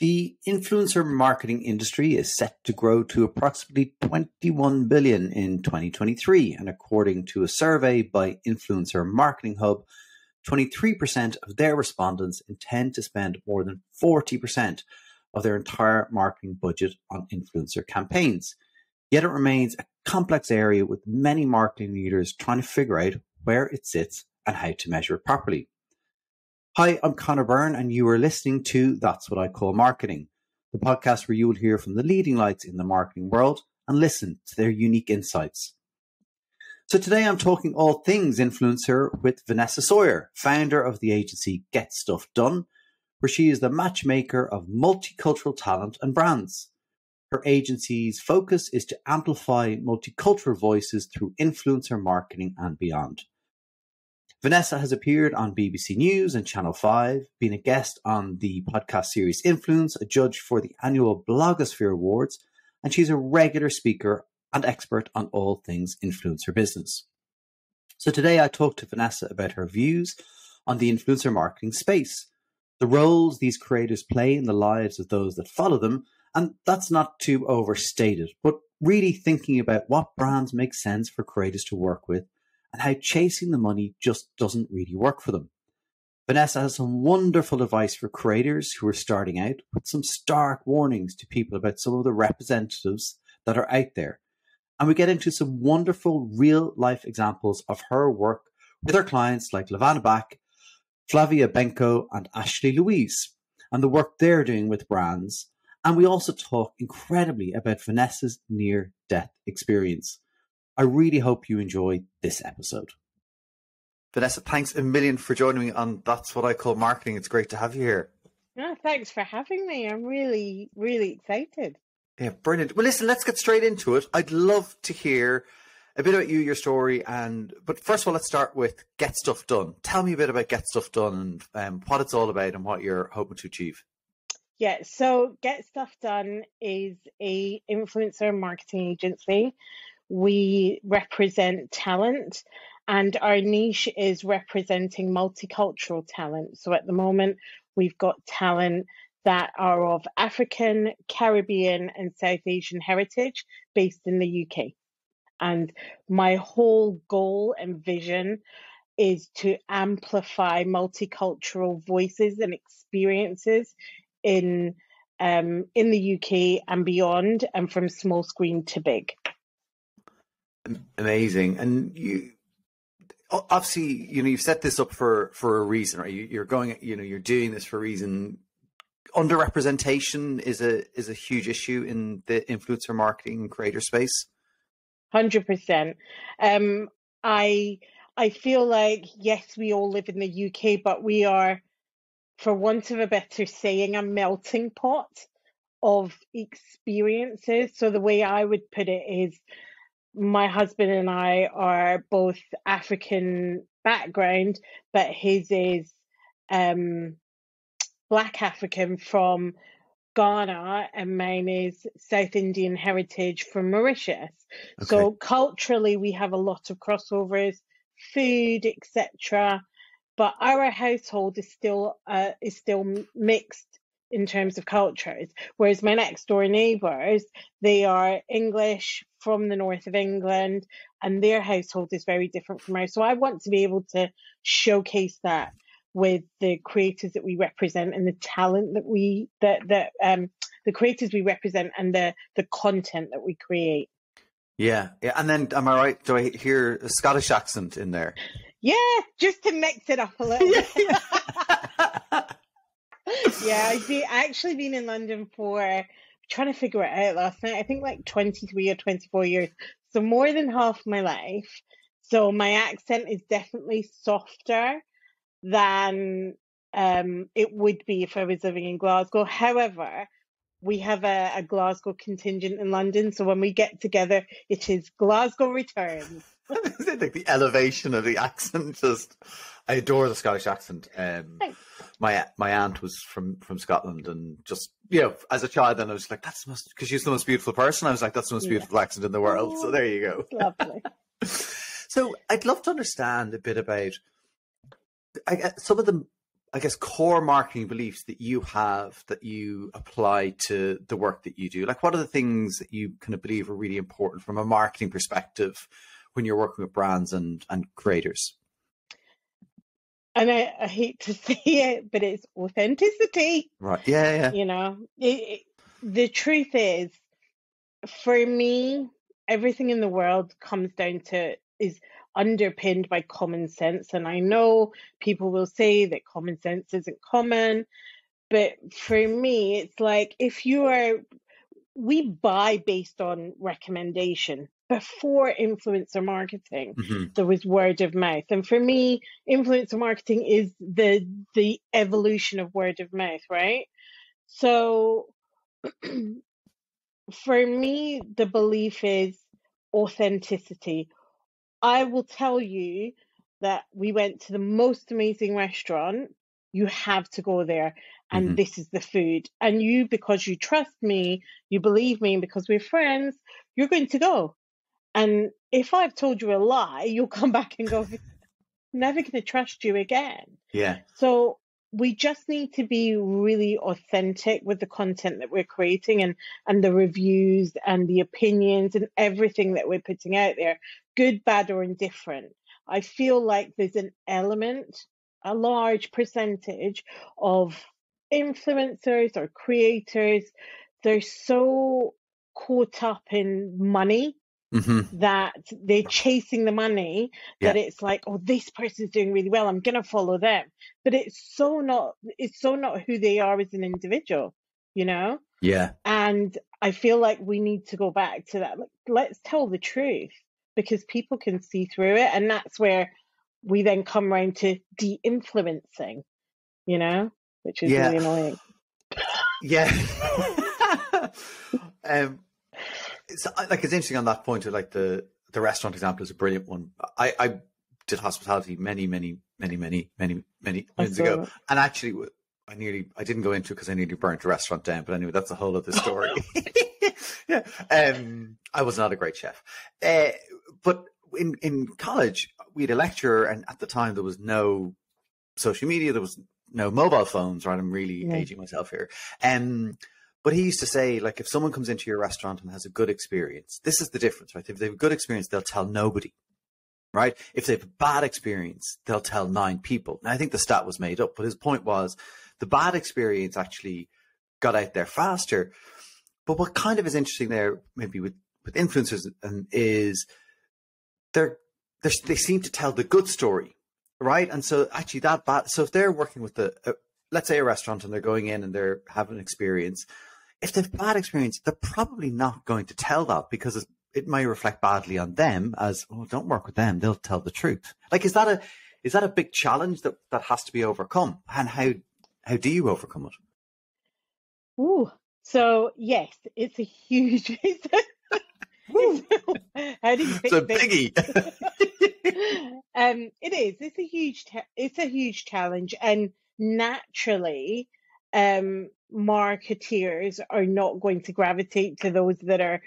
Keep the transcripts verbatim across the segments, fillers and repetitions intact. The influencer marketing industry is set to grow to approximately twenty-one billion dollars in twenty twenty-three. And according to a survey by Influencer Marketing Hub, twenty-three percent of their respondents intend to spend more than forty percent of their entire marketing budget on influencer campaigns. Yet it remains a complex area with many marketing leaders trying to figure out where it sits and how to measure it properly. Hi, I'm Connor Byrne and you are listening to That's What I Call Marketing, the podcast where you will hear from the leading lights in the marketing world and listen to their unique insights. So today I'm talking all things influencer with Vanessa Sawyer, founder of the agency Get Stuff Done, where she is the matchmaker of multicultural talent and brands. Her agency's focus is to amplify multicultural voices through influencer marketing and beyond. Vanessa has appeared on B B C News and Channel five, been a guest on the podcast series Influence, a judge for the annual Blogosphere Awards, and she's a regular speaker and expert on all things influencer business. So today I talked to Vanessa about her views on the influencer marketing space, the roles these creators play in the lives of those that follow them, and that's not too overstated, but really thinking about what brands make sense for creators to work with, and how chasing the money just doesn't really work for them. Vanessa has some wonderful advice for creators who are starting out, with some stark warnings to people about some of the representatives that are out there. And we get into some wonderful real-life examples of her work with her clients like Lavena Back, Flavia Benko and Ashleigh Louise, and the work they're doing with brands. And we also talk incredibly about Vanessa's near-death experience. I really hope you enjoy this episode. Vanessa, thanks a million for joining me on That's What I Call Marketing. It's great to have you here. No, thanks for having me. I'm really, really excited. Yeah, brilliant. Well, listen, let's get straight into it. I'd love to hear a bit about you, your story, and but first of all, let's start with Get Stuff Done. Tell me a bit about Get Stuff Done and um, what it's all about and what you're hoping to achieve. Yeah, so Get Stuff Done is a influencer marketing agency. We represent talent and our niche is representing multicultural talent. So at the moment, we've got talent that are of African, Caribbean and South Asian heritage based in the U K. And my whole goal and vision is to amplify multicultural voices and experiences in, um, in the U K and beyond, and from small screen to big. Amazing. And you obviously, you know, you've set this up for for a reason, right? You're going, you know, you're doing this for a reason. Underrepresentation is a is a huge issue in the influencer marketing creator space. one hundred percent. Um, I I feel like, yes, we all live in the U K, but we are, for want of a better saying, a melting pot of experiences. So the way I would put it is, my husband and I are both African background, but his is um, Black African from Ghana and mine is South Indian heritage from Mauritius. Okay. So culturally, we have a lot of crossovers, food, et cetera. But our household is still uh, is still mixed in terms of cultures, whereas my next door neighbours, they are English from the north of England and their household is very different from ours. So I want to be able to showcase that with the creators that we represent and the talent that we, that, that um, the creators we represent and the, the content that we create. Yeah. Yeah. And then, am I right? Do I hear a Scottish accent in there? Yeah. Just to mix it up a little bit. Yeah, I've be, actually been in London for, trying to figure it out last night, I think like twenty-three or twenty-four years. So more than half my life. So my accent is definitely softer than um, it would be if I was living in Glasgow. However, we have a, a Glasgow contingent in London. So when we get together, it is Glasgow returns. Is it like the elevation of the accent? Just, I adore the Scottish accent. Um, my my aunt was from from Scotland, and just, you know, as a child, then I was like, that's the most, because she's the most beautiful person. I was like, that's the most beautiful yeah. accent in the world. Oh, so there you go. Lovely. So I'd love to understand a bit about I, some of the I guess, core marketing beliefs that you have that you apply to the work that you do? Like, what are the things that you kind of believe are really important from a marketing perspective when you're working with brands and, and creators? And I, I hate to say it, but it's authenticity. Right. Yeah. yeah. You know, it, it, the truth is, for me, everything in the world comes down to is underpinned by common sense. And I know people will say that common sense isn't common, but for me, it's like, if you are, we buy based on recommendation. Before influencer marketing, mm-hmm. there was word of mouth. And for me, influencer marketing is the the evolution of word of mouth, right? So for me, the belief is authenticity. I will tell you that we went to the most amazing restaurant. You have to go there. And mm-hmm. this is the food. And you, because you trust me, you believe me, and because we're friends, you're going to go. And if I've told you a lie, you'll come back and go, I'm never going to trust you again. Yeah. So we just need to be really authentic with the content that we're creating and, and the reviews and the opinions and everything that we're putting out there, good, bad, or indifferent. I feel like there's an element, a large percentage of influencers or creators, they're so caught up in money. Mm-hmm. That they're chasing the money, yeah. that it's like, oh, this person's doing really well, I'm gonna follow them. But it's so not it's so not who they are as an individual, you know? Yeah. And I feel like we need to go back to that. Like, let's tell the truth, because people can see through it. And that's where we then come around to de-influencing, you know, which is yeah. really annoying. Yeah. um It's, like, it's interesting on that point of, like, the the restaurant example is a brilliant one. I, I did hospitality many, many, many, many, many, many years ago, that. and actually, I nearly I didn't go into it because I nearly burnt a restaurant down. But anyway, that's a whole other story. yeah, um, I was not a great chef, uh, but in in college we had a lecturer, and at the time there was no social media, there was no mobile phones. Right, I'm really yeah. aging myself here, um. But he used to say, like, if someone comes into your restaurant and has a good experience, this is the difference, right? If they have a good experience, they'll tell nobody, right? If they have a bad experience, they'll tell nine people. Now, I think the stat was made up, but his point was the bad experience actually got out there faster. But what kind of is interesting there, maybe with, with influencers, um, is they're, they're, they seem to tell the good story, right? And so actually that bad, so if they're working with the, uh, let's say a restaurant and they're going in and they're having an experience, if they've bad experience, they're probably not going to tell that because it may reflect badly on them as, oh, don't work with them. They'll tell the truth. Like, is that a, is that a big challenge that, that has to be overcome? And how, how do you overcome it? Ooh, so yes, it's a huge, it's a, how do you it's a biggie. um, it is, it's a huge, it's a huge challenge. And naturally, um, marketeers are not going to gravitate to those that are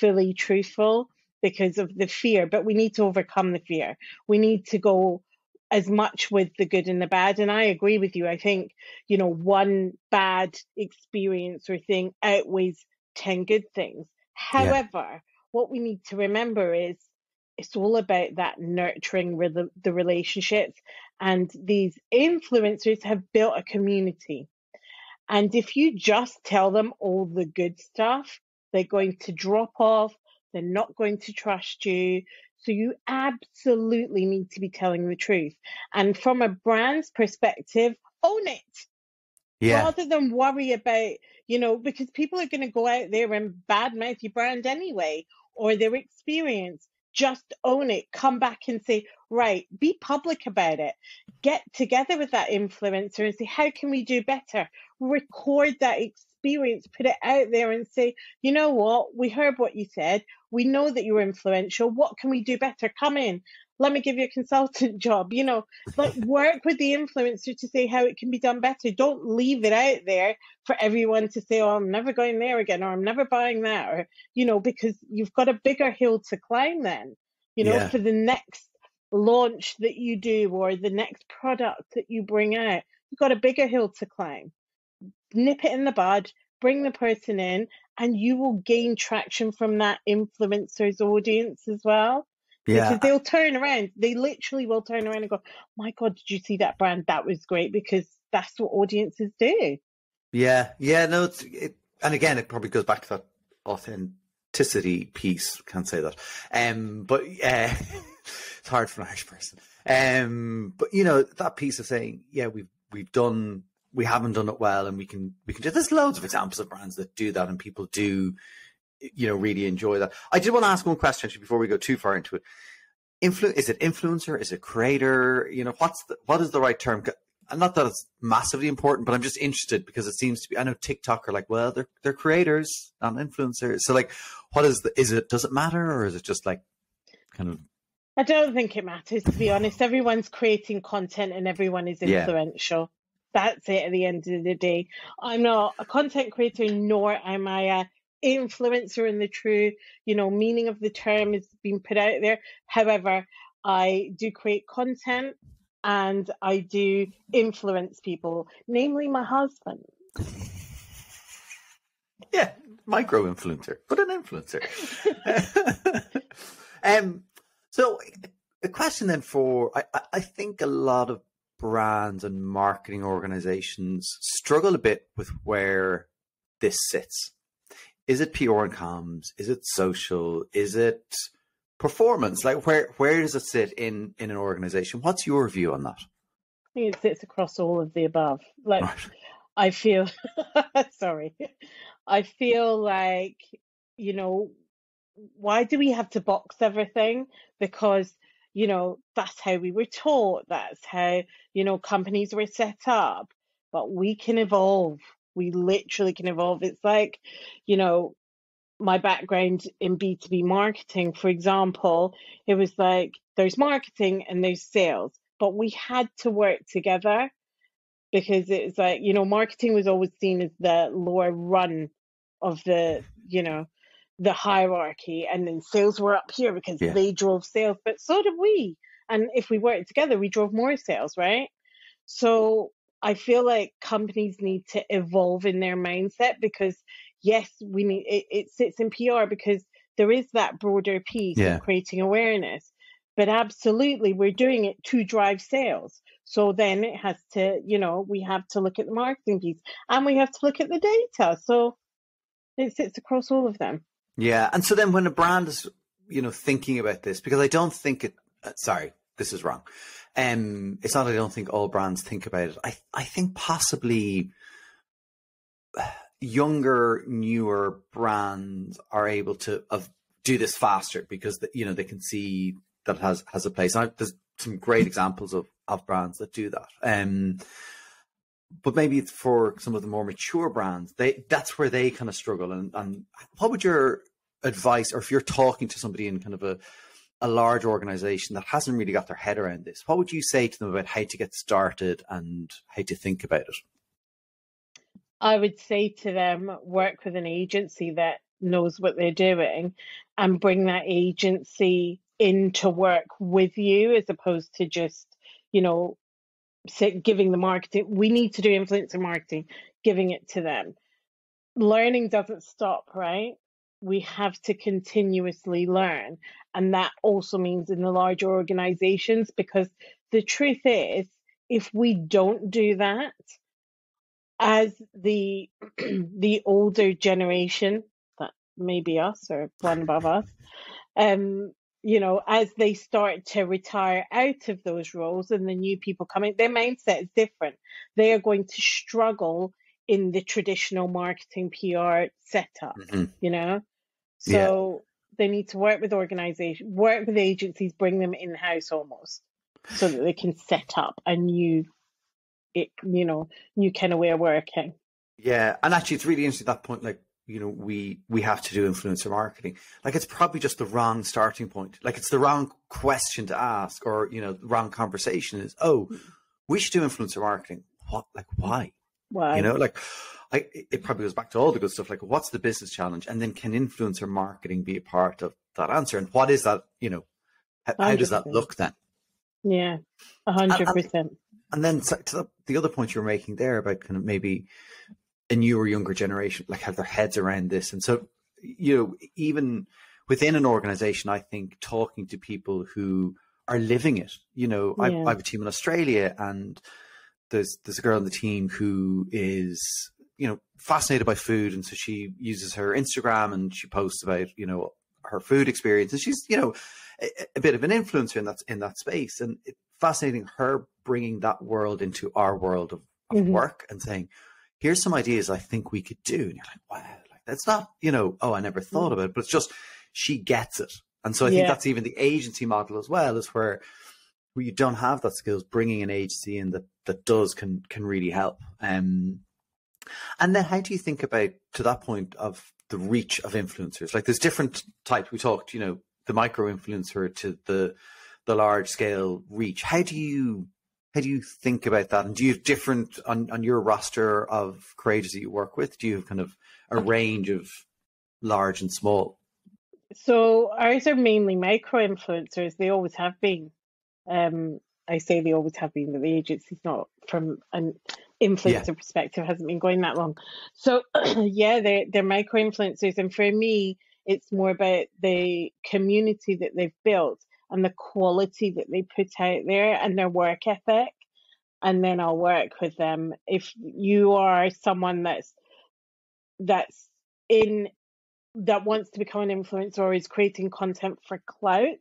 fully truthful because of the fear, but we need to overcome the fear. We need to go as much with the good and the bad. And I agree with you. I think, you know, one bad experience or thing outweighs ten good things. However, yeah. what we need to remember is it's all about that nurturing re the relationships. And these influencers have built a community. And if you just tell them all the good stuff, they're going to drop off. They're not going to trust you. So you absolutely need to be telling the truth. And from a brand's perspective, own it. Yeah. Rather than worry about, you know, because people are going to go out there and badmouth your brand anyway, or their experience. Just own it. Come back and say, right, be public about it. Get together with that influencer and say, how can we do better? Record that experience, put it out there and say, you know what? We heard what you said. We know that you were influential. What can we do better? Come in. Let me give you a consultant job. You know, like, work with the influencer to say how it can be done better. Don't leave it out there for everyone to say, oh, I'm never going there again, or I'm never buying that, or, you know, because you've got a bigger hill to climb then, you know, yeah. for the next launch that you do or the next product that you bring out. you've got a bigger hill to climb. Nip it in the bud, bring the person in, and you will gain traction from that influencer's audience as well. Yeah. Because they'll turn around. They literally will turn around and go, my God, did you see that brand? That was great, because that's what audiences do. Yeah. Yeah. No, it's, it, and again, it probably goes back to that authenticity piece. Can't say that. Um, but uh, it's hard for an Irish person. Um, but, you know, that piece of saying, yeah, we've, we've done, we haven't done it well, and we can, we can do, there's loads of examples of brands that do that, and people do, you know, really enjoy that. I did want to ask one question before we go too far into it. Influ- is it influencer? Is it creator? You know, what's the, what is the right term? And not that it's massively important, but I'm just interested because it seems to be, I know TikTok are like, well, they're, they're creators, not influencers. So like, what is the, is it, does it matter? Or is it just like kind of, I don't think it matters, to be honest. Everyone's creating content and everyone is influential. Yeah. That's it at the end of the day. I'm not a content creator, nor am I a influencer in the true, you know, meaning of the term is being put out there. However, I do create content and I do influence people, namely my husband. Yeah, micro-influencer, but an influencer. um, so the question then for, I, I think a lot of brands and marketing organizations struggle a bit with where this sits. Is it P R and comms? Is it social? Is it performance? Like where, where does it sit in, in an organization? What's your view on that? I think it sits across all of the above. Like right. I feel, sorry, I feel like, you know, why do we have to box everything? Because, you know, that's how we were taught. That's how, you know, companies were set up, but we can evolve. We literally can evolve. It's like, you know, my background in B two B marketing, for example, it was like there's marketing and there's sales, but we had to work together because it's like, you know, marketing was always seen as the lower run of the, you know, the hierarchy. And then sales were up here because yeah. they drove sales, but so did we. And if we worked together, we drove more sales, right? So I feel like companies need to evolve in their mindset because, yes, we need it, it sits in P R because there is that broader piece yeah. of creating awareness. But absolutely, we're doing it to drive sales. So then it has to, you know, we have to look at the marketing piece and we have to look at the data. So it sits across all of them. Yeah. And so then when a brand is, you know, thinking about this, because I don't think it, uh, sorry, this is wrong. Um, it's not, I don't think all brands think about it. I, I think possibly younger, newer brands are able to uh, do this faster because, the, you know, they can see that it has, has a place. And I, there's some great examples of, of brands that do that. Um, but maybe for some of the more mature brands, they that's where they kind of struggle. And, and what would your advice, or if you're talking to somebody in kind of a, a large organization that hasn't really got their head around this, what would you say to them about how to get started and how to think about it? I would say to them, work with an agency that knows what they're doing and bring that agency in to work with you as opposed to just, you know, giving the marketing. We need to do influencer marketing, giving it to them. Learning doesn't stop, right? We have to continuously learn. And that also means in the larger organizations, because the truth is, if we don't do that, as the the older generation, that may be us or one above us, um, you know, as they start to retire out of those roles and the new people coming, their mindset is different. They are going to struggle in the traditional marketing P R setup, mm-hmm. you know? So yeah. they need to work with organizations, work with agencies, bring them in-house almost so that they can set up a new, it, you know, new kind of way of working. Yeah. And actually it's really interesting at that point, like, you know, we, we have to do influencer marketing. Like it's probably just the wrong starting point. Like it's the wrong question to ask, or, you know, the wrong conversation is, oh, we should do influencer marketing. What, like why? Wow. You know, like I, it probably goes back to all the good stuff, like what's the business challenge? And then can influencer marketing be a part of that answer? And what is that, you know, how, how does that look then? Yeah, a hundred percent. And then to the, the other point you were making there about kind of maybe a newer, younger generation, like have their heads around this. And so, you know, even within an organization, I think talking to people who are living it, you know, yeah. I, I have a team in Australia, and there's, there's a girl on the team who is, you know, fascinated by food. And so she uses her Instagram and she posts about, you know, her food experience, and she's, you know, a, a bit of an influencer in that, in that space. And it, fascinating her bringing that world into our world of, of mm-hmm. work and saying, here's some ideas I think we could do. And you're like, wow, like that's not, you know, oh, I never thought of it, but it's just, she gets it. And so I yeah. think that's even the agency model as well, is where, where you don't have that skills, bringing an agency in that, that does can, can really help. Um, and then how do you think about, to that point of the reach of influencers? Like there's different types. We talked, you know, the micro influencer to the, the large scale reach. How do you, how do you think about that? And do you have different on, on your roster of creators that you work with? Do you have kind of a range of large and small? So ours are mainly micro influencers. They always have been. Um, I say they always have been, but the agency's not, from an influencer yeah. perspective, hasn't been going that long. So yeah, they're, they're micro influencers. And for me, it's more about the community that they've built and the quality that they put out there and their work ethic. And then I'll work with them. If you are someone that's that's in that wants to become an influencer or is creating content for clout,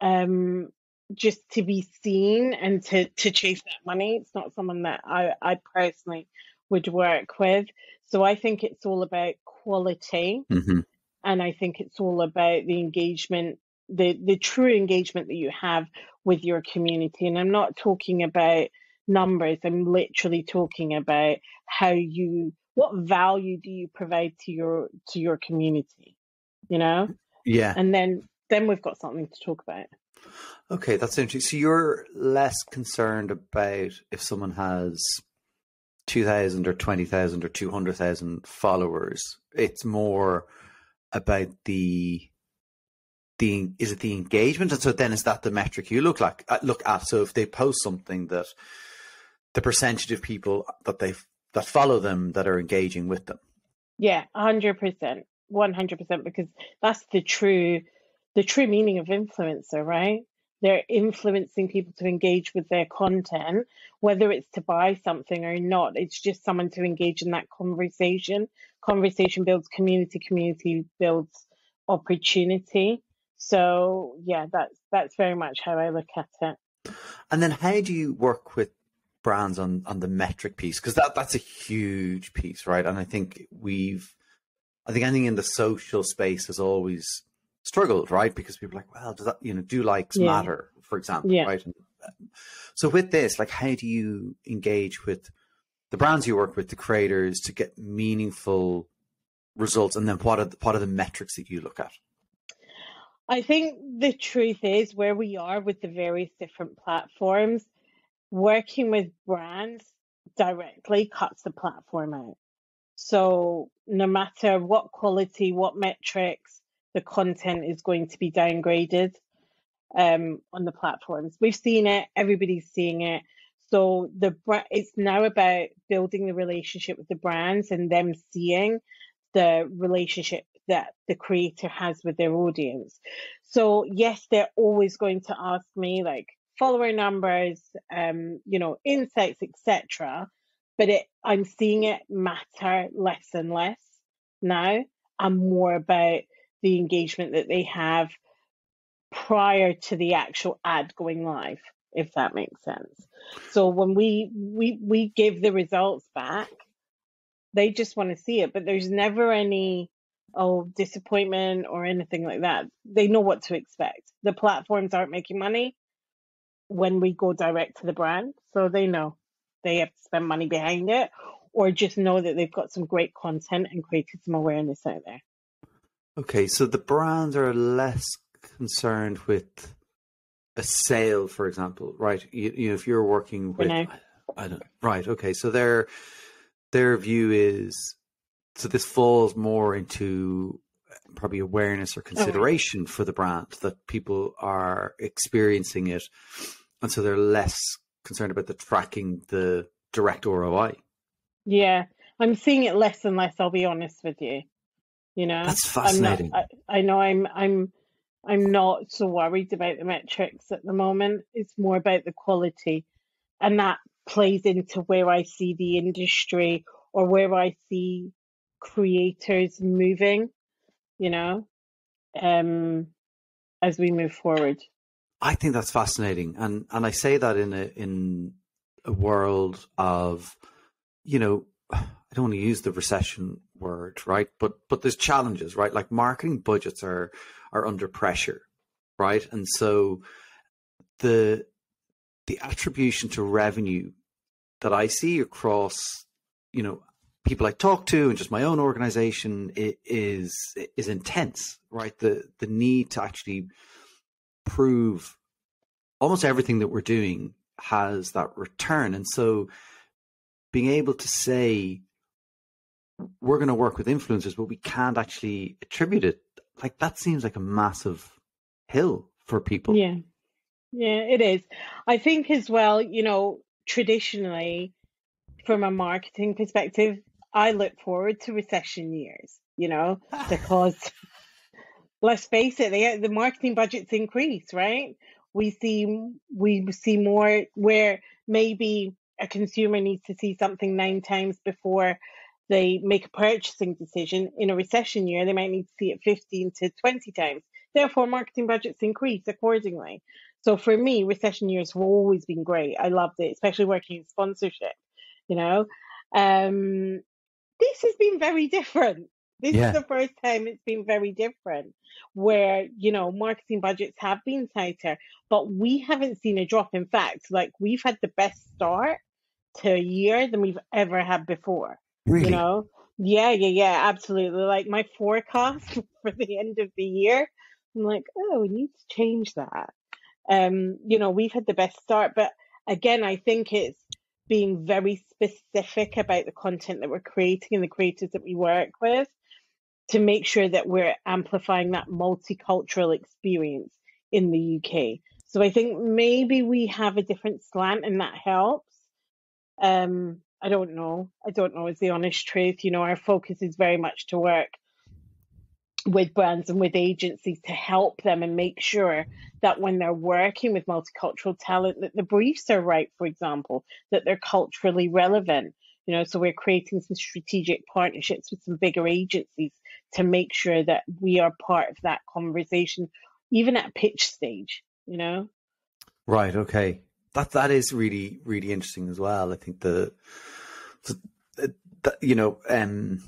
um, just to be seen and to, to chase that money, it's not someone that I, I personally would work with. So I think it's all about quality. Mm-hmm. And I think it's all about the engagement, the, the true engagement that you have with your community. And I'm not talking about numbers. I'm literally talking about how you, what value do you provide to your, to your community, you know? Yeah. And then, then we've got something to talk about. Okay. That's interesting. So you're less concerned about if someone has two thousand or twenty thousand or two hundred thousand followers. It's more about the, the, is it the engagement? And so then is that the metric you look like, look at? So if they post something, that the percentage of people that they've, that follow them, that are engaging with them. Yeah, one hundred percent, one hundred percent, because that's the true, the true meaning of influencer, right? They're influencing people to engage with their content, whether it's to buy something or not. It's just someone to engage in that conversation. Conversation builds community, community builds opportunity. So yeah, that's, that's very much how I look at it. And then how do you work with brands on on the metric piece, because that that's a huge piece, right? And I think we've I think anything in the social space has always struggled, right? Because people are like, well, does that, you know, do likes yeah. matter, for example, yeah. right? And so with this, like, how do you engage with the brands you work with, the creators, to get meaningful results? And then what are the, what are the metrics that you look at? I think the truth is, where we are with the various different platforms, working with brands directly cuts the platform out. So no matter what quality, what metrics, the content is going to be downgraded um, on the platforms. We've seen it, everybody's seeing it. So the it's now about building the relationship with the brands and them seeing the relationship that the creator has with their audience. So yes, they're always going to ask me, like, follower numbers, um, you know, insights, et cetera. But it, I'm seeing it matter less and less now, and more about the engagement that they have prior to the actual ad going live, if that makes sense. So when we we we give the results back, they just want to see it, but there's never any oh disappointment or anything like that. They know what to expect. The platforms aren't making money when we go direct to the brand, so they know they have to spend money behind it, or just know that they've got some great content and created some awareness out there. Okay, so the brands are less concerned with a sale, for example, right? You, you know, if you're working with, I, I don't, right? Okay, so their their view is, so this falls more into probably awareness or consideration okay. for the brand, that people are experiencing it. And so they're less concerned about the tracking the direct R O I. Yeah, I'm seeing it less and less, I'll be honest with you. You know, that's fascinating. Not, I, I know I'm I'm I'm not so worried about the metrics at the moment. It's more about the quality, and that plays into where I see the industry or where I see creators moving, you know, um, as we move forward. I think that's fascinating, and and I say that in a in a world of, you know, I don't want to use the recession word, right? But but there's challenges, right? Like marketing budgets are are under pressure, right? And so the the attribution to revenue that I see across, you know, people I talk to and just my own organization is is intense, right? The the need to actually prove almost everything that we're doing has that return. And so being able to say we're going to work with influencers, but we can't actually attribute it, like that seems like a massive hill for people. Yeah, yeah, it is. I think as well, you know, traditionally from a marketing perspective, I look forward to recession years, you know, because let's face it, they, the marketing budgets increase, right? We see we see more where maybe a consumer needs to see something nine times before they make a purchasing decision. In a recession year, they might need to see it fifteen to twenty times. Therefore, marketing budgets increase accordingly. So for me, recession years have always been great. I loved it, especially working in sponsorship, you know. Um, this has been very different. This yeah. is the first time it's been very different, where, you know, marketing budgets have been tighter, but we haven't seen a drop. In fact, like we've had the best start to a year than we've ever had before. Really? You know? Yeah, yeah, yeah, absolutely. Like my forecast for the end of the year, I'm like, oh, we need to change that. Um, you know, we've had the best start, but again, I think it's being very specific about the content that we're creating and the creators that we work with, to make sure that we're amplifying that multicultural experience in the U K. So I think maybe we have a different slant and that helps. Um, I don't know. I don't know is the honest truth. You know, our focus is very much to work with brands and with agencies to help them and make sure that when they're working with multicultural talent, that the briefs are right, for example, that they're culturally relevant. You know, so we're creating some strategic partnerships with some bigger agencies to make sure that we are part of that conversation, even at pitch stage, you know? Right. Okay. That, that is really, really interesting as well. I think the, the, the you know, um,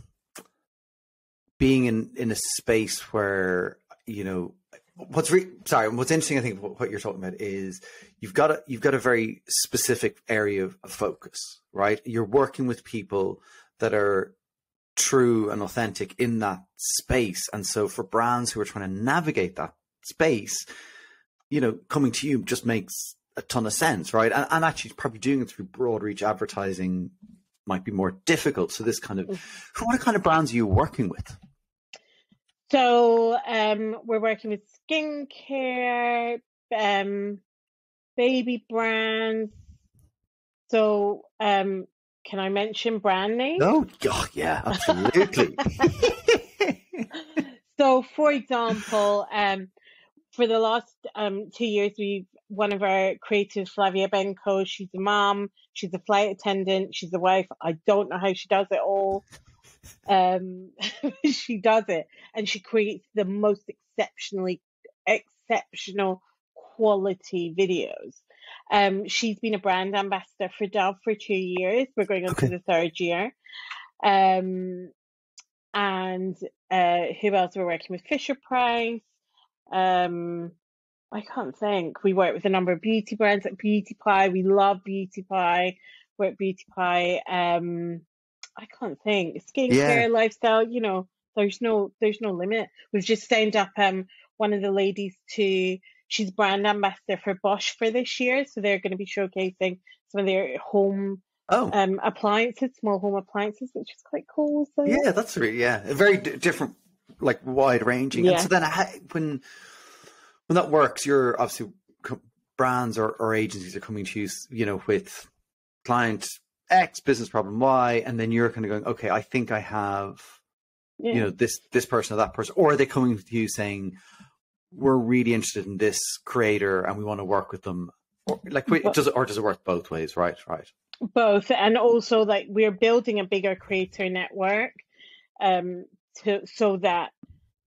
being in, in a space where, you know, what's re sorry, what's interesting, I think what you're talking about is you've got a, you've got a very specific area of focus, right? You're working with people that are true and authentic in that space. And so for brands who are trying to navigate that space, you know, coming to you just makes a ton of sense, right? And, and actually probably doing it through broad reach advertising might be more difficult. So this kind of, what kind of brands are you working with? So um, we're working with skincare, um, baby brands. So um, can I mention brand names? Oh, oh yeah, absolutely. So, for example, um, for the last um, two years, we've one of our creators, Flavia Benko, she's a mom, she's a flight attendant, she's a wife. I don't know how she does it all. Um, she does it, and she creates the most exceptionally exceptional quality videos. Um, she's been a brand ambassador for Dove for two years. We're going on okay. to the third year. Um, and uh, who else we're working with? Fisher Price. Um, I can't think. We work with a number of beauty brands like Beauty Pie. We love Beauty Pie. We're at Beauty Pie. Um. I can't think. Skincare, yeah. lifestyle, you know, there's no there's no limit. We've just signed up um one of the ladies to, she's brand ambassador for Bosch for this year. So they're going to be showcasing some of their home oh. um appliances, small home appliances, which is quite cool. So yeah, that's really, yeah, a very d different, like wide ranging. Yeah. And so then I, when when that works, you're obviously brands or, or agencies are coming to you, you know, with client X, business problem Y, and then you're kind of going, okay, I think I have, yeah. you know, this, this person or that person, or are they coming to you saying, we're really interested in this creator and we want to work with them? Or, like, we, does it, or does it work both ways? Right, right. Both. And also, like, we're building a bigger creator network um, to, so that,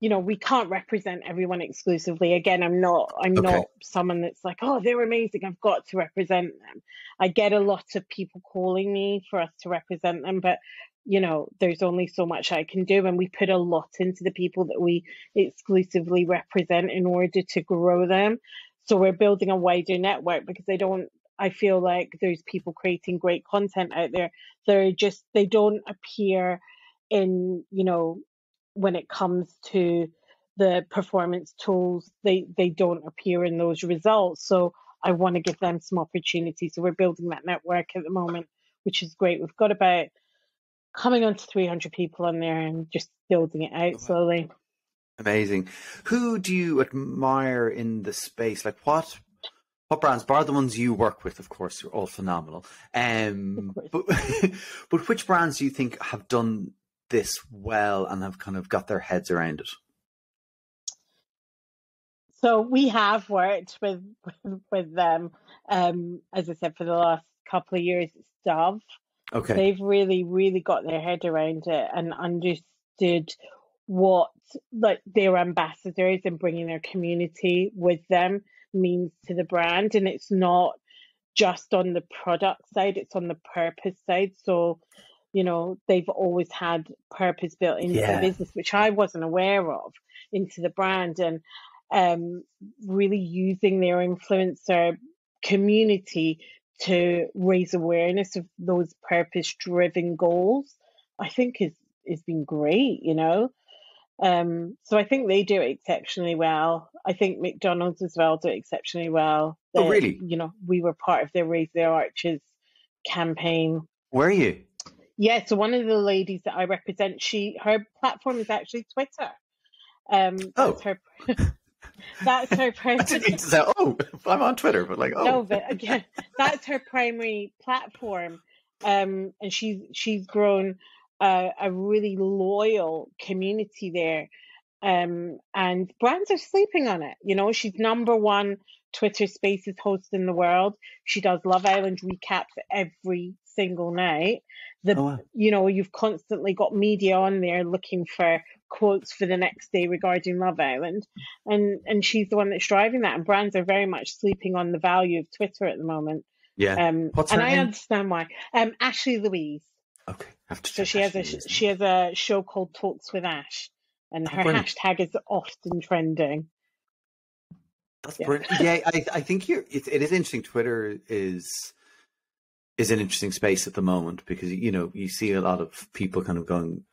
you know, we can't represent everyone exclusively. Again, I'm not, I'm okay. not someone that's like, oh, they're amazing, I've got to represent them. I get a lot of people calling me for us to represent them, but, you know, there's only so much I can do. And we put a lot into the people that we exclusively represent in order to grow them. So we're building a wider network because they don't, I feel like there's people creating great content out there. They're just, they don't appear in, you know, when it comes to the performance tools, they, they don't appear in those results. So I want to give them some opportunities. So we're building that network at the moment, which is great. We've got about coming on to three hundred people on there and just building it out slowly. Amazing. Who do you admire in the space? Like what? What brands, bar the ones you work with, of course, you're all phenomenal. Um, but, but which brands do you think have done this well and have kind of got their heads around it? So we have worked with with, with them, um, as I said, for the last couple of years. It's Dove. Okay. They've really, really got their head around it and understood what, like, their ambassadors and bringing their community with them means to the brand. And it's not just on the product side, it's on the purpose side. So, you know, they've always had purpose built into yeah. the business, which I wasn't aware of, into the brand, and um really using their influencer community to raise awareness of those purpose driven goals, I think is has been great, you know. Um, so I think they do it exceptionally well. I think McDonald's as well do it exceptionally well. They, oh, really? You know, we were part of their Raise Their Arches campaign. Were you? Yeah. So one of the ladies that I represent, she her platform is actually Twitter. Um, oh. That's her. That's her. Prim- I didn't mean to say, oh, I'm on Twitter, but like, oh. No, but again, that's her primary platform, um, and she's she's grown Uh, a really loyal community there, um, and brands are sleeping on it. You know, she's number one Twitter Spaces host in the world. She does Love Island recaps every single night. The, oh, wow. You know, you've constantly got media on there looking for quotes for the next day regarding Love Island, and and she's the one that's driving that. And brands are very much sleeping on the value of Twitter at the moment. Yeah, um, What's and her I name? Understand why. Um, Ashleigh Louise. Okay. So she has a she has a show called Talks with Ash, and her hashtag is often trending. That's brilliant. Yeah, I I think you it, it is interesting. Twitter is is an interesting space at the moment because, you know, you see a lot of people kind of going,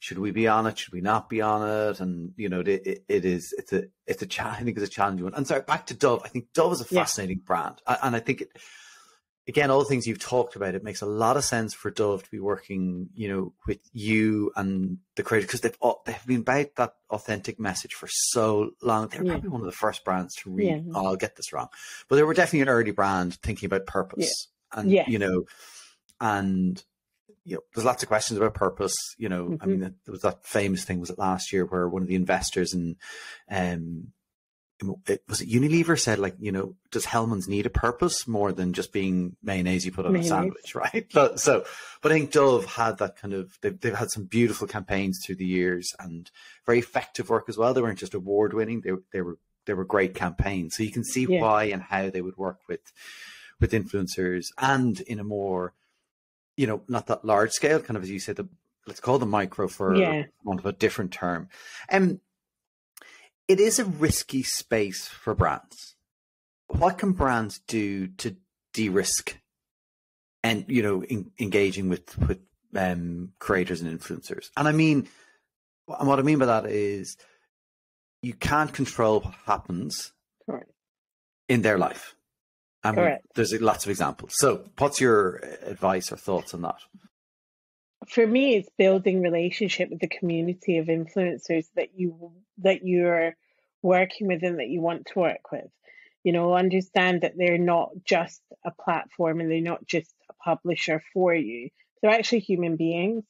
should we be on it? Should we not be on it? And, you know, it it, it is it's a it's a I think it's a challenging one. And sorry, back to Dove. I think Dove is a fascinating yeah. brand, and I think it. Again, all the things you've talked about, it makes a lot of sense for Dove to be working, you know, with you and the creator, because they've they've been about that authentic message for so long. They're yeah. probably one of the first brands to read. Yeah. Oh, I'll get this wrong, but they were definitely an early brand thinking about purpose, yeah. and yeah. you know, and you know, there's lots of questions about purpose. You know, mm-hmm. I mean, there was that famous thing, was it last year, where one of the investors in, um. It, was it Unilever said, like, you know, does Hellman's need a purpose more than just being mayonnaise you put on mayonnaise. a sandwich, right? So, so, but I think Dove had that kind of, they've, they've had some beautiful campaigns through the years and very effective work as well. They weren't just award winning, they, they were they were great campaigns. So you can see yeah. why and how they would work with with influencers and in a more, you know, not that large scale, kind of, as you said, the, let's call the micro for yeah. want of a different term. Um, It is a risky space for brands. What can brands do to de-risk and, you know, in, engaging with, with um, creators and influencers? And I mean, and what I mean by that is you can't control what happens Correct. in their life. And Correct. there's lots of examples. So what's your advice or thoughts on that? For me, it's building relationship with the community of influencers that you that you're working with and that you want to work with. you know, understand that they're not just a platform and they're not just a publisher for you. They're actually human beings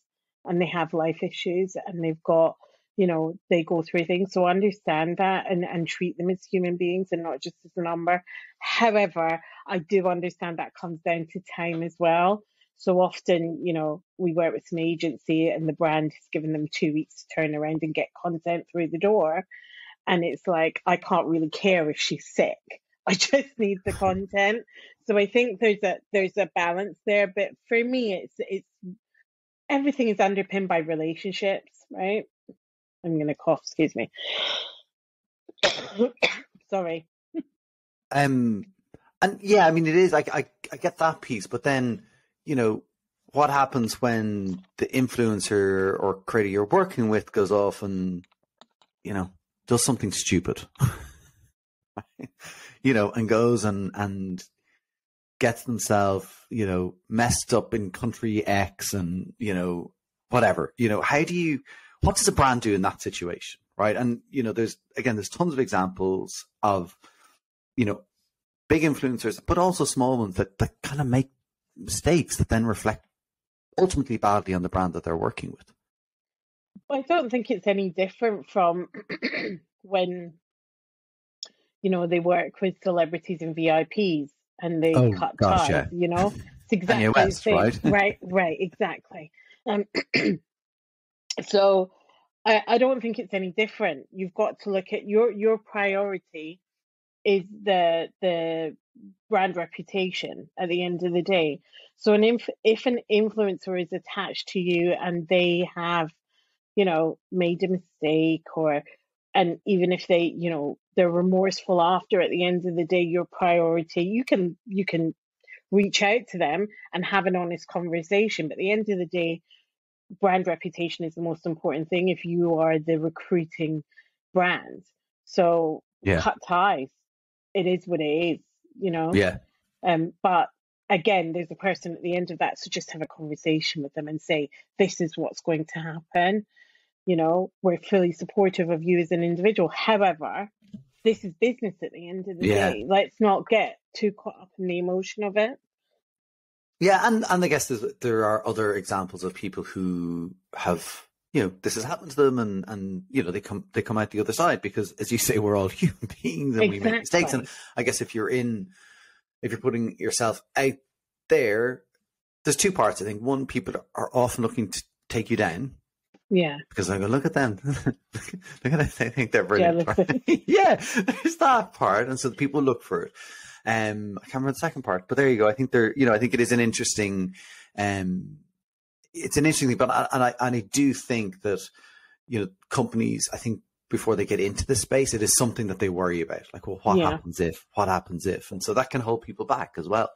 and they have life issues and they've got, you know, they go through things. So understand that and, and treat them as human beings and not just as a number. However, I do understand that comes down to time as well. So often, you know, we work with some agency and the brand has given them two weeks to turn around and get content through the door. And it's like, I can't really care if she's sick. I just need the content. So I think there's a there's a balance there. But for me, it's it's everything is underpinned by relationships, right? I'm going to cough, excuse me. Sorry. Um, and yeah, I mean, it is, I, I, I get that piece, but then, you know, what happens when the influencer or creator you're working with goes off and, you know, does something stupid, you know, and goes and, and gets themselves, you know, messed up in country X and, you know, whatever, you know, how do you, what does a brand do in that situation? Right. And, you know, there's, again, there's tons of examples of, you know, big influencers, but also small ones that, that kind of make mistakes that then reflect ultimately badly on the brand that they're working with. I don't think it's any different from when, you know, they work with celebrities and V I Ps and they oh, cut gosh, ties, yeah. you know, it's exactly the same. Right? right, right, exactly. Um, so I, I don't think it's any different. You've got to look at your, your priority is the the brand reputation at the end of the day. So an inf- if an influencer is attached to you and they have, you know, made a mistake or, and even if they, you know, they're remorseful after, at the end of the day, your priority, you can, you can reach out to them and have an honest conversation. But at the end of the day, brand reputation is the most important thing if you are the recruiting brand. So yeah. cut ties. It is what it is, you know? Yeah. Um, but again, there's a person at the end of that. So just have a conversation with them and say, this is what's going to happen. You know, we're fully supportive of you as an individual. However, this is business at the end of the yeah. day. Let's not get too caught up in the emotion of it. Yeah. And, and I guess there are other examples of people who have, you know, this has happened to them and, and, you know, they come, they come out the other side because, as you say, we're all human beings and exactly. we make mistakes. And I guess if you're in, if you're putting yourself out there, there's two parts. I think one, people are often looking to take you down. Yeah, because I go, look at them. Look at them. They think they're brilliant. Yeah, right? Yeah, there's that part, and so the people look for it. Um, I can't remember the second part, but there you go. I think they're, you know, I think it is an interesting, um, it's an interesting thing. But I, and I and I do think that, you know, companies, I think before they get into this space, it is something that they worry about. Like, well, what yeah. happens if? What happens if? And so that can hold people back as well.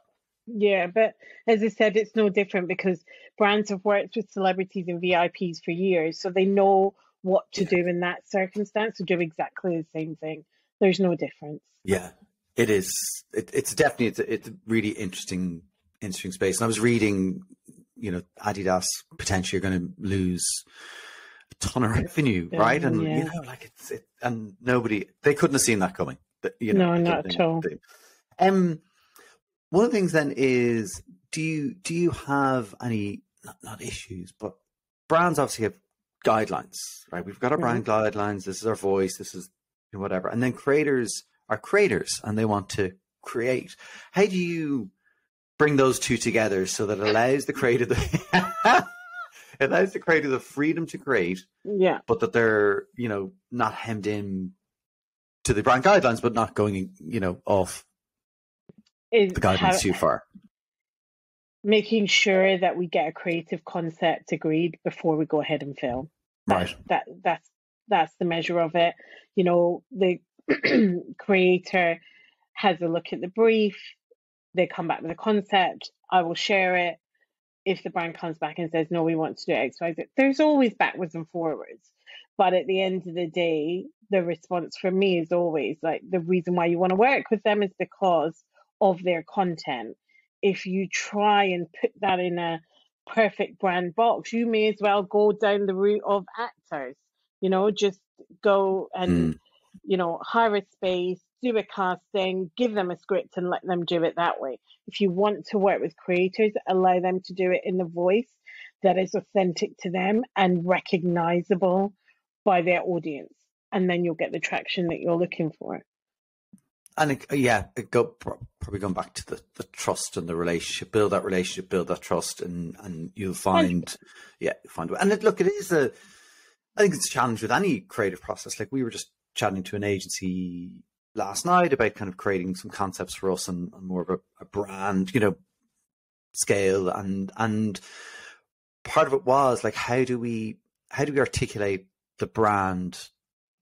Yeah, but as I said, it's no different because brands have worked with celebrities and V I Ps for years, so they know what to do in that circumstance. To do exactly the same thing. There's no difference. Yeah, it is. It, it's definitely it's a, it's a really interesting, interesting space. And I was reading, you know, Adidas potentially are going to lose a ton of revenue, yeah, right? And yeah. you know, like it's it, and nobody they couldn't have seen that coming. You know, no, not at all. They, um. One of the things then is, do you do you have any, not, not issues, but brands obviously have guidelines, right? We've got our brand mm-hmm. guidelines. This is our voice. This is whatever. And then creators are creators and they want to create. How do you bring those two together so that it allows the creator the, it allows the creator the freedom to create, yeah, but that they're, you know, not hemmed in to the brand guidelines, but not going, you know, off. Is the guidance how, too far. Making sure that we get a creative concept agreed before we go ahead and film. That, right. That that's that's the measure of it. You know, the creator has a look at the brief. They come back with a concept. I will share it. If the brand comes back and says, no, we want to do X, Y, Z, there's always backwards and forwards. But at the end of the day, the response from me is always like, the reason why you want to work with them is because of their content. If you try and put that in a perfect brand box, you may as well go down the route of actors, you know, just go and mm. you know, hire a space, do a casting, give them a script and let them do it that way. If you want to work with creators, allow them to do it in the voice that is authentic to them and recognizable by their audience. And then you'll get the traction that you're looking for. And it, yeah, it go, probably going back to the, the trust and the relationship, build that relationship, build that trust, and, and you'll find, yeah, you'll find. And it, look, it is a, I think it's a challenge with any creative process. Like we were just chatting to an agency last night about kind of creating some concepts for us and, and more of a, a brand, you know, scale. And, and part of it was like, how do we, how do we articulate the brand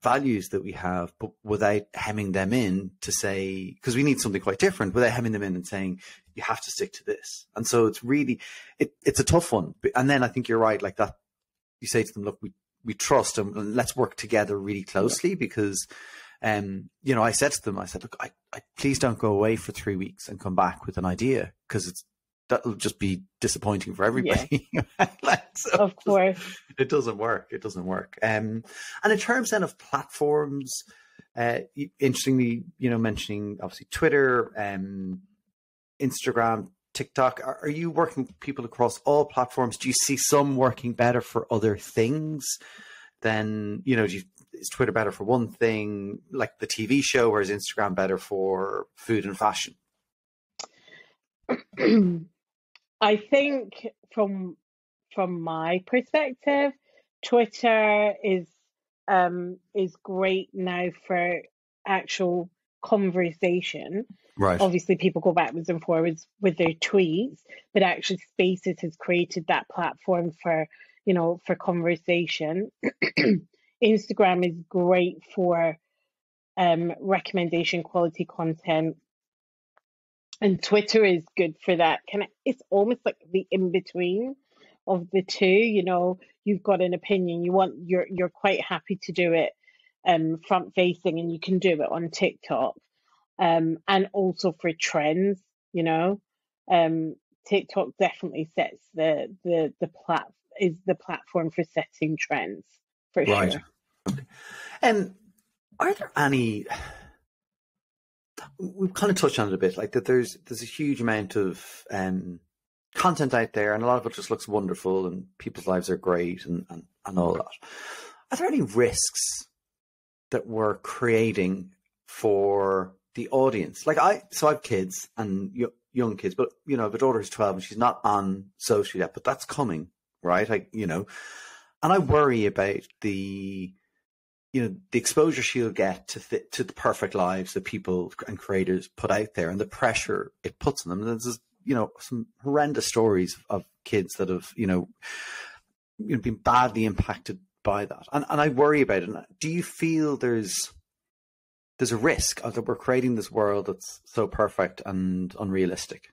values that we have, but without hemming them in to say, because we need something quite different, without hemming them in and saying you have to stick to this. And so it's really, it, it's a tough one. And then I think you're right, like that you say to them, look, we we trust and let's work together really closely. Yeah. Because um you know, I said to them, I said, look, I, I please don't go away for three weeks and come back with an idea, because it's that'll just be disappointing for everybody. Yeah. Like, so of course. It doesn't work. It doesn't work. Um, and in terms then of platforms, uh, interestingly, you know, mentioning obviously Twitter, um, Instagram, TikTok, are, are you working with people across all platforms? Do you see some working better for other things than, you know, do you, is Twitter better for one thing, like the T V show, or is Instagram better for food and fashion? I think from from my perspective, Twitter is um, is great now for actual conversation. Right. Obviously, people go backwards and forwards with their tweets, but actually Spaces has created that platform for, you know, for conversation. Instagram is great for um, recommendation, quality content. And Twitter is good for that. Can I, it's almost like the in-between of the two. You know, you've got an opinion. You want, you're you're quite happy to do it um, front-facing, and you can do it on TikTok. Um, and also for trends, you know, um, TikTok definitely sets the the the plat is the platform for setting trends for right. sure. Okay. Um, are there any? We've kind of touched on it a bit, like that there's there's a huge amount of um, content out there, and a lot of it just looks wonderful and people's lives are great and, and, and all that. Are there any risks that we're creating for the audience? Like I, so I have kids and young kids, but, you know, my daughter is twelve and she's not on social yet, but that's coming, right? Like, you know, and I worry about the... you know, the exposure she'll get to th to the perfect lives that people and creators put out there, and the pressure it puts on them. And there's, you know, some horrendous stories of kids that have, you know, you know, been badly impacted by that. And and I worry about it. Do you feel there's there's a risk that we're creating this world that's so perfect and unrealistic?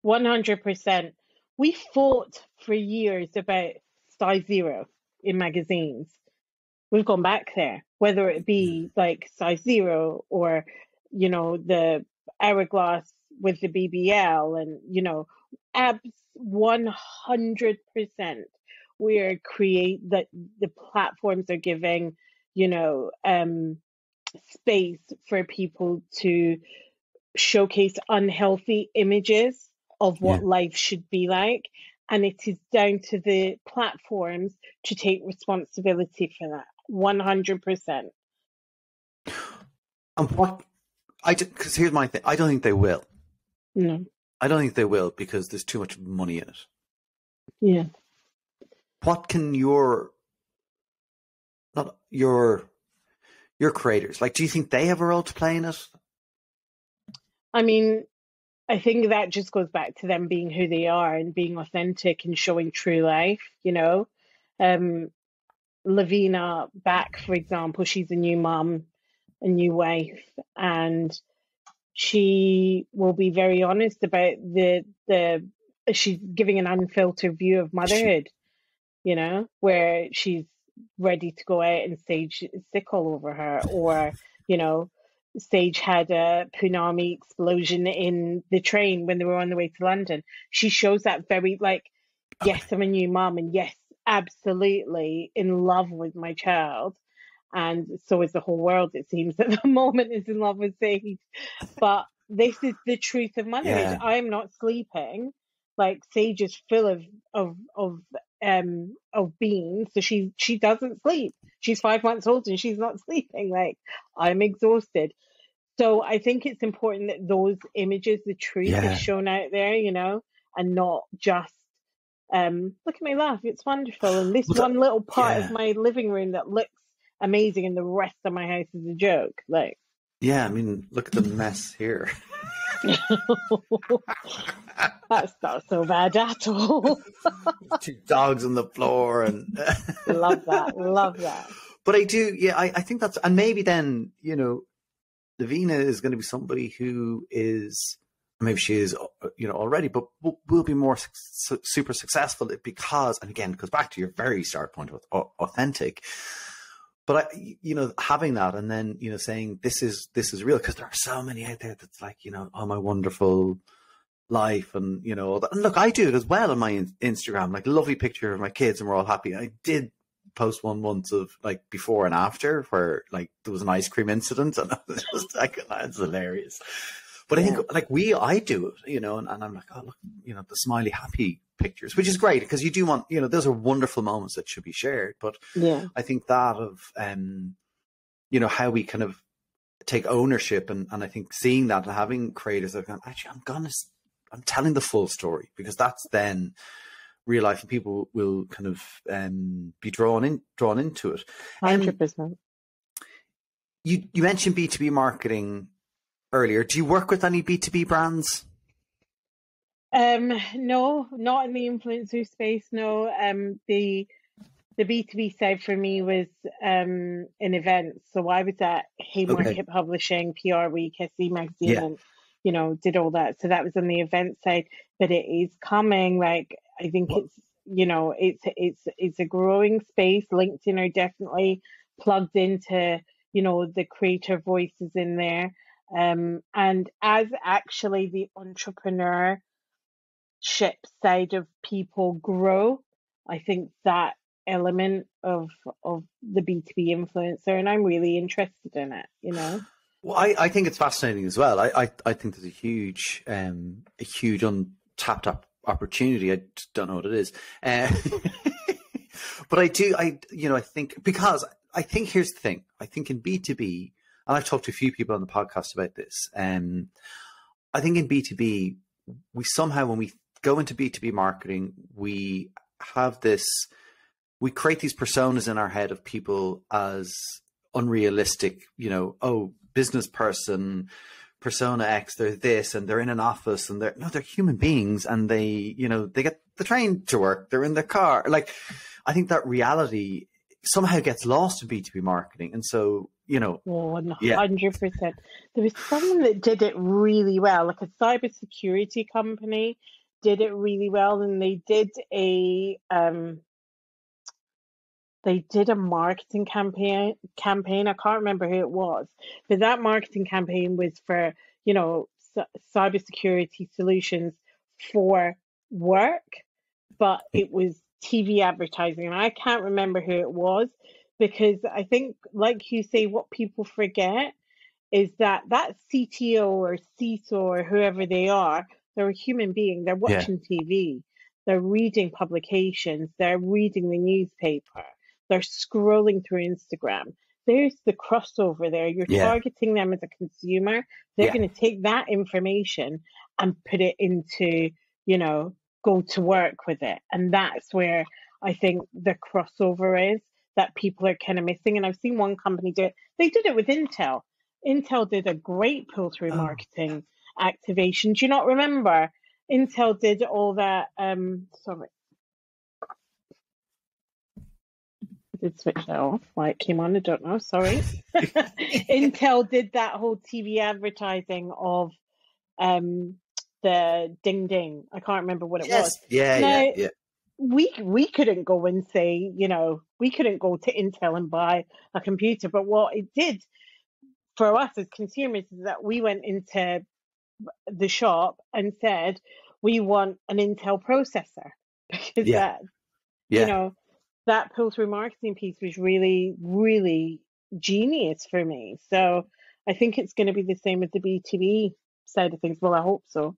one hundred percent. We fought for years about size zero in magazines. We've gone back there, whether it be like size zero or, you know, the hourglass with the B B L, and, you know, abs one hundred percent. We are create that the platforms are giving, you know, um, space for people to showcase unhealthy images of what yeah. life should be like. And it is down to the platforms to take responsibility for that. one hundred percent. And what I did, because here's my thing, I don't think they will. No, I don't think they will, because there's too much money in it. Yeah. What can your not your your creators, like, do you think they have a role to play in it? I mean, I think that just goes back to them being who they are and being authentic and showing true life, you know. um Lavena Back, for example, she's a new mum, a new wife, and she will be very honest about the the she's giving an unfiltered view of motherhood, you know, where she's ready to go out and stage sick all over her, or, you know, stage had a tsunami explosion in the train when they were on the way to London. She shows that very, like, yes, I'm a new mum, and yes, absolutely in love with my child, And so is the whole world, it seems, at the moment, is in love with Sage. But this is the truth of my marriage. Yeah. I'm not sleeping. Like, Sage is full of of of um of beans, so she she doesn't sleep. She's five months old and she's not sleeping. Like, I'm exhausted. So I think it's important that those images, the truth, yeah. is shown out there, you know, and not just um look at my laugh, it's wonderful, and this well, that, one little part yeah. of my living room that looks amazing, and the rest of my house is a joke. Like, yeah, I mean, look at the mess here. That's not so bad at all. Two dogs on the floor, and love that, love that. But I do, yeah, I, I think that's, and maybe then, you know, Lavena is going to be somebody who is, maybe she is, you know, already, but will, will be more su super successful because, and again, it goes back to your very start point with authentic. But I, you know, having that, and then, you know, saying this is this is real, because there are so many out there that's like, you know, oh, my wonderful life, and you know, all that. And look, I do it as well on my in Instagram, like lovely picture of my kids, and we're all happy. I did post one once of like before and after, where like there was an ice cream incident, and I was just like, that's hilarious. But yeah. I think like we, I do it, you know, and, and I'm like, oh look, you know, the smiley happy pictures, which is great, because you do want, you know, those are wonderful moments that should be shared. But yeah, I think that of um you know, how we kind of take ownership, and and I think seeing that and having creators that have gone, actually I'm gonna I'm telling the full story, because that's then real life, and people will kind of um be drawn in drawn into it. one hundred percent. Um, you you mentioned B two B marketing earlier. Do you work with any B two B brands? Um, no, not in the influencer space. No, um, the the B two B side for me was um, in events. So I was at Haymarket okay. Publishing, P R Week, S C Magazine, yeah. and you know, did all that. So that was on the event side. But it is coming. Like, I think what? it's you know, it's it's it's a growing space. LinkedIn are definitely plugged into, you know, the creator voices in there, um, and as actually the entrepreneur ship side of people grow, I think that element of of the B two B influencer, and I'm really interested in it, you know. Well, I, I think it's fascinating as well. I, I I think there's a huge um a huge untapped up opportunity. I don't know what it is, uh, but I do I you know I think because I think here's the thing. I think in B two B, and I've talked to a few people on the podcast about this. Um, I think in B two B, we somehow when we go into B two B marketing, we have this, we create these personas in our head of people as unrealistic, you know, oh, business person, persona X, they're this, and they're in an office, and they're, no, they're human beings, and they, you know, they get the train to work, they're in their car. Like, I think that reality somehow gets lost in B two B marketing. And so, you know, one hundred percent. Yeah. There was someone that did it really well, like a cybersecurity company did it really well, and they did a um they did a marketing campaign campaign I can't remember who it was, but that marketing campaign was for, you know, cybersecurity solutions for work, but it was T V advertising, and I can't remember who it was, because I think, like you say, what people forget is that that C T O or C I S O or whoever they are, they're a human being. They're watching yeah. T V. They're reading publications. They're reading the newspaper. They're scrolling through Instagram. There's the crossover there. You're yeah. targeting them as a consumer. They're yeah. going to take that information and put it into, you know, go to work with it. And that's where I think the crossover is that people are kind of missing. And I've seen one company do it. They did it with Intel. Intel did a great pull-through oh. marketing activation. Do you not remember? Intel did all that. Um, sorry. I did switch that off. Why it came on, I don't know. Sorry. Intel did that whole T V advertising of um, the ding ding. I can't remember what it yes. was. Yeah, now, yeah, yeah. we we couldn't go and say, you know, we couldn't go to Intel and buy a computer, but what it did for us as consumers is that we went into the shop and said we want an Intel processor, because yeah. that yeah. you know, that pull through marketing piece was really really genius for me. So I think it's going to be the same with the B two B side of things. Well, I hope so.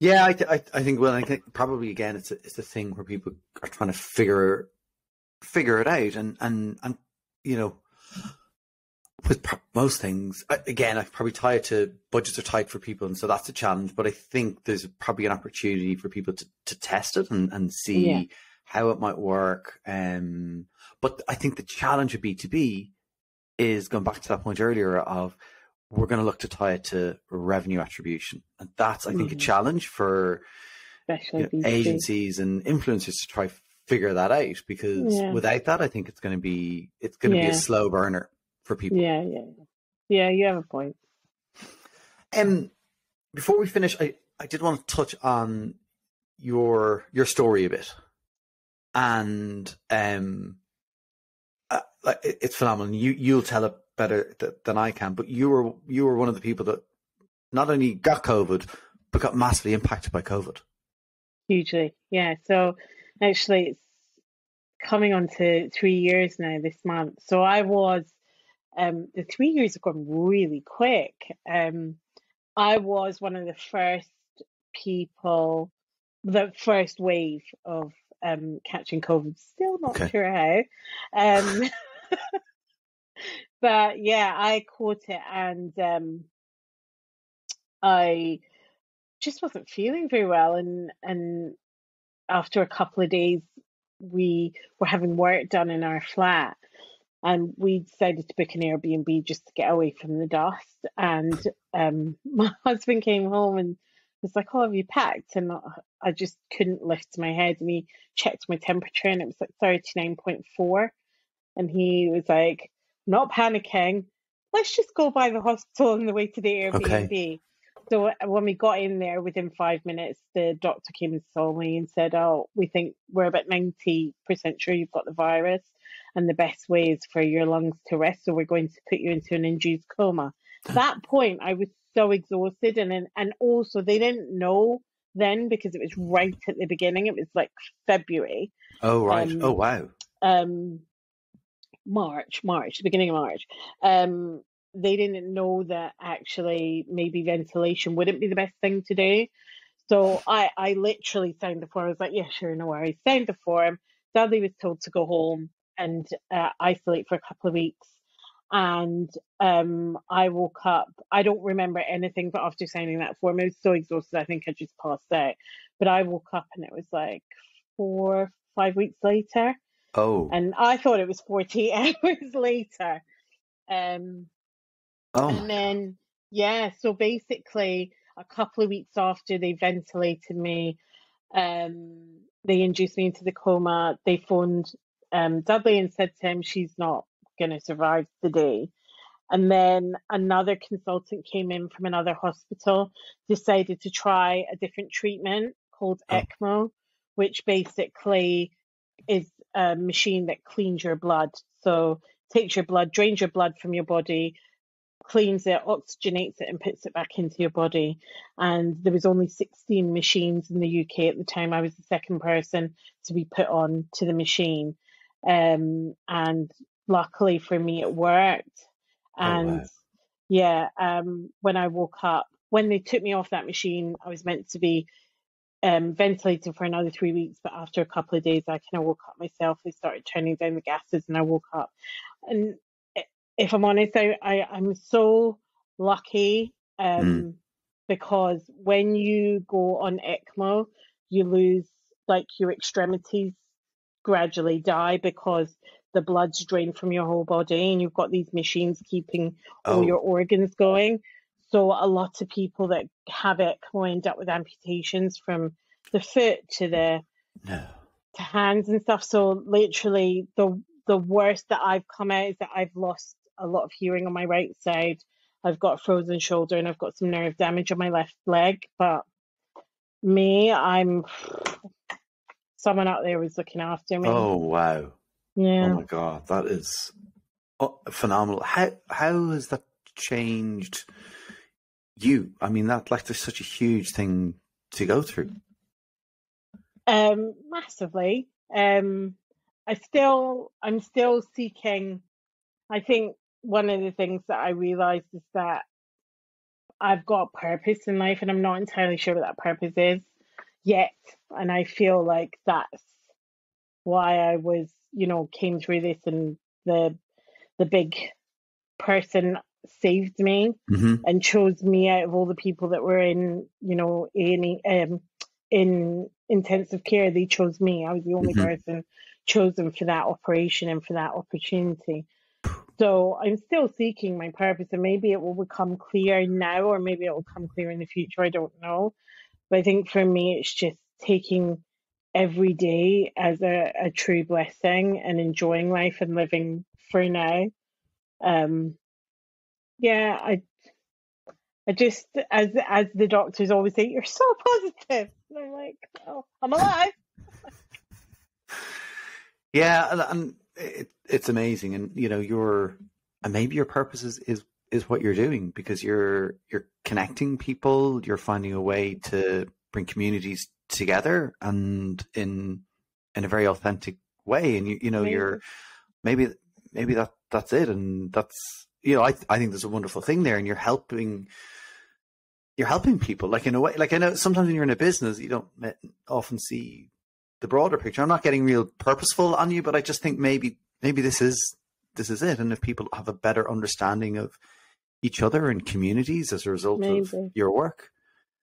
Yeah, I, th- I, I think. Well, I think probably again, it's a, it's a thing where people are trying to figure figure it out, and and and you know, with pro- most things, again, I probably tie it to budgets are tight for people, and so that's a challenge. But I think there's probably an opportunity for people to, to test it and and see yeah. how it might work. Um, but I think the challenge of B two B is going back to that point earlier of we're going to look to tie it to revenue attribution. And that's, I think, mm-hmm. a challenge for you know, agencies and influencers to try figure that out, because yeah. without that, I think it's going to be, it's going to yeah. be a slow burner for people. Yeah. Yeah. Yeah. You have a point. Um, before we finish, I, I did want to touch on your, your story a bit, and, um, uh, like it, it's phenomenal. You, you'll tell it better th- than I can, but you were you were one of the people that not only got COVID but got massively impacted by COVID. Hugely, yeah. So actually, it's coming on to three years now this month. So I was um, the three years have gone really quick. Um, I was one of the first people, the first wave of um, catching COVID. Still not okay. sure how. Um, But yeah, I caught it, and um, I just wasn't feeling very well. And and after a couple of days, we were having work done in our flat, and we decided to book an Airbnb just to get away from the dust. And um, my husband came home and was like, "Oh, have you packed?" And I just couldn't lift my head. And he checked my temperature, and it was like thirty-nine point four. And he was like, "Not panicking. Let's just go by the hospital on the way to the Airbnb." Okay. So when we got in there, within five minutes, the doctor came and saw me and said, "Oh, we think we're about ninety percent sure you've got the virus, and the best way is for your lungs to rest. So we're going to put you into an induced coma." At that point, I was so exhausted, and and also they didn't know then because it was right at the beginning. It was like February. Oh right. Um, oh wow. Um. March, March, the beginning of March. Um, they didn't know that actually maybe ventilation wouldn't be the best thing to do. So I, I literally signed the form. I was like, "Yeah, sure, no worries." Signed the form. Dudley was told to go home and uh, isolate for a couple of weeks. And um, I woke up. I don't remember anything, but after signing that form, I was so exhausted. I think I just passed out. But I woke up and it was like four, five weeks later. Oh, and I thought it was forty hours later. Um, oh, and then yeah, so basically, a couple of weeks after they ventilated me, um, they induced me into the coma. They phoned um Dudley and said to him, "She's not going to survive the day." And then another consultant came in from another hospital, decided to try a different treatment called oh. ECMO, which basically is a machine that cleans your blood. So takes your blood, drains your blood from your body, cleans it, oxygenates it, and puts it back into your body. And there was only sixteen machines in the U K at the time. I was the second person to be put on to the machine. Um, and luckily for me, it worked. And oh, wow. yeah, um, when I woke up, when they took me off that machine, I was meant to be Um, ventilated for another three weeks, but after a couple of days, I kind of woke up myself. They started turning down the gases, and I woke up. And if I'm honest, I, I I'm so lucky um, mm. because when you go on ECMO, you lose like your extremities gradually die because the blood's drained from your whole body, and you've got these machines keeping oh. all your organs going. So a lot of people that have ECMO end up with amputations from the foot to the no. to hands and stuff. So literally the the worst that I've come out is that I've lost a lot of hearing on my right side. I've got a frozen shoulder, and I've got some nerve damage on my left leg. But me, I'm someone out there was looking after me. Oh, wow. Yeah. Oh, my God. That is phenomenal. How How has that changed you? I mean, that like there's such a huge thing to go through. Um, massively. Um, I still, I'm still seeking I think one of the things that I realized is that I've got purpose in life, and I'm not entirely sure what that purpose is yet. And I feel like that's why I was, you know, came through this, and the the big person saved me mm-hmm. and chose me out of all the people that were in, you know, A and E, um, in intensive care. They chose me. I was the only mm-hmm. person chosen for that operation and for that opportunity. So I'm still seeking my purpose, and maybe it will become clear now, or maybe it will come clear in the future. I don't know. But I think for me, it's just taking every day as a, a true blessing and enjoying life and living for now. Um, yeah, I, I just, as as the doctors always say, you're so positive. And I'm like, oh, I'm alive. Yeah, and it, it's amazing, and you know, your and maybe your purpose is, is is what you're doing, because you're you're connecting people, you're finding a way to bring communities together, and in in a very authentic way. And you you know, amazing. you're maybe maybe that that's it, and that's you know, I I think there's a wonderful thing there, and you're helping. You're helping people, like in a way, like I know sometimes when you're in a business, you don't often see the broader picture. I'm not getting real purposeful on you, but I just think maybe maybe this is this is it. And if people have a better understanding of each other and communities as a result maybe. of your work,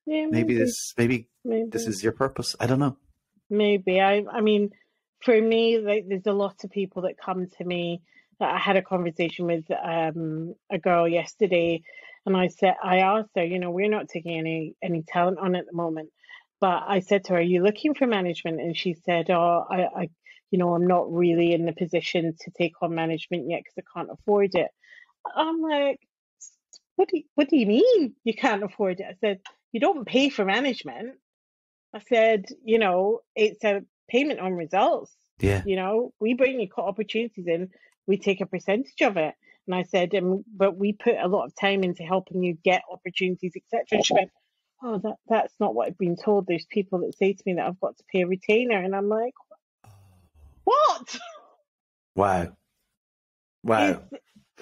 yeah, maybe. maybe this maybe, maybe this is your purpose. I don't know. Maybe I I mean, for me, like, there's a lot of people that come to me. I had a conversation with um, a girl yesterday, and I said, I asked her, you know, we're not taking any any talent on at the moment, but I said to her, are you looking for management? And she said, oh, I, I you know, I'm not really in the position to take on management yet because I can't afford it. I'm like, what do you, what do you mean you can't afford it? I said, you don't pay for management. I said, you know, it's a payment on results. Yeah. You know, we bring you opportunities in. We take a percentage of it. And I said, um, but we put a lot of time into helping you get opportunities, et cetera. She went, oh, that, that's not what I've been told. There's people that say to me that I've got to pay a retainer. And I'm like, what? Wow. Wow.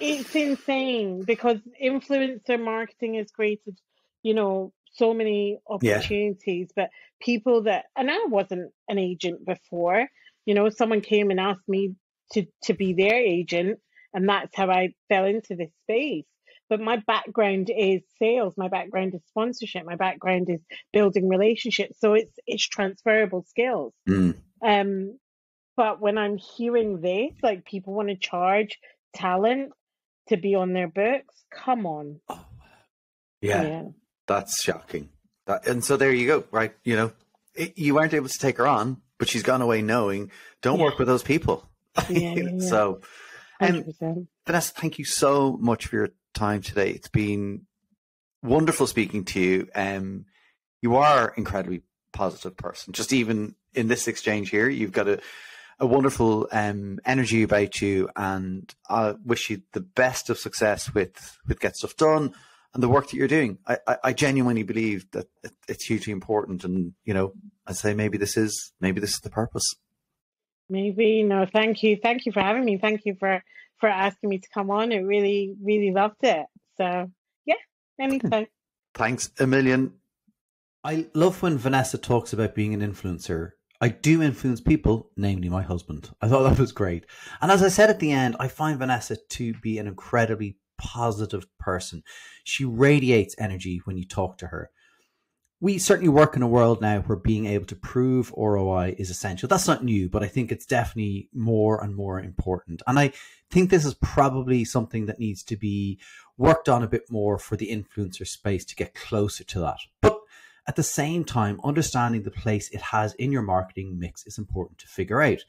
It's, it's insane, because influencer marketing has created, you know, so many opportunities. Yeah. But people that, and I wasn't an agent before, you know, someone came and asked me To, to be their agent, and that's how I fell into this space. But my background is sales, my background is sponsorship, my background is building relationships, so it's it's transferable skills. mm. Um but when I'm hearing this, like, people want to charge talent to be on their books, come on. oh, yeah, yeah that's shocking. That, and so there you go, right? You know, it, you weren't able to take her on, but she's gone away knowing, don't yeah. work with those people. Yeah, yeah, yeah. So, and um, Vanessa, thank you so much for your time today. It's been wonderful speaking to you. Um, you are an incredibly positive person. Just even in this exchange here, you've got a, a wonderful um, energy about you, and I wish you the best of success with, with Get Stuff Done and the work that you're doing. I, I, I genuinely believe that it's hugely important, and, you know, I say maybe this is, maybe this is the purpose. Maybe. No, thank you. Thank you for having me. Thank you for, for asking me to come on. I really, really loved it. So, yeah, anytime. Thanks a million. I love when Vanessa talks about being an influencer. I do influence people, namely my husband. I thought that was great. And as I said at the end, I find Vanessa to be an incredibly positive person. She radiates energy when you talk to her. We certainly work in a world now where being able to prove R O I is essential. That's not new, but I think it's definitely more and more important. And I think this is probably something that needs to be worked on a bit more for the influencer space to get closer to that. But at the same time, understanding the place it has in your marketing mix is important to figure out.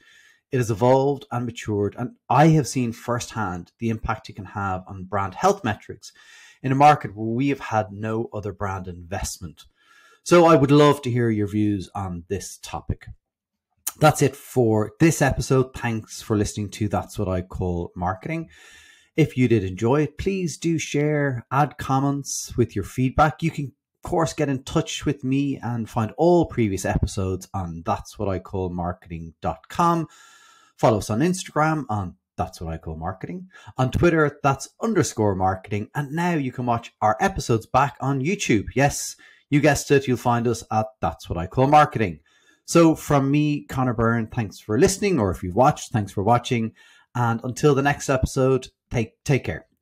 It has evolved and matured, and I have seen firsthand the impact it can have on brand health metrics in a market where we have had no other brand investment. So I would love to hear your views on this topic. That's it for this episode. Thanks for listening to That's What I Call Marketing. If you did enjoy it, please do share, add comments with your feedback. You can, of course, get in touch with me and find all previous episodes on that's what I call marketing dot com. Follow us on Instagram, on That's What I Call Marketing. On Twitter, that's underscore marketing. And now you can watch our episodes back on YouTube. Yes, you guessed it. You'll find us at That's What I Call Marketing. So from me, Connor Byrne, thanks for listening. Or if you've watched, thanks for watching. And until the next episode, take, take care.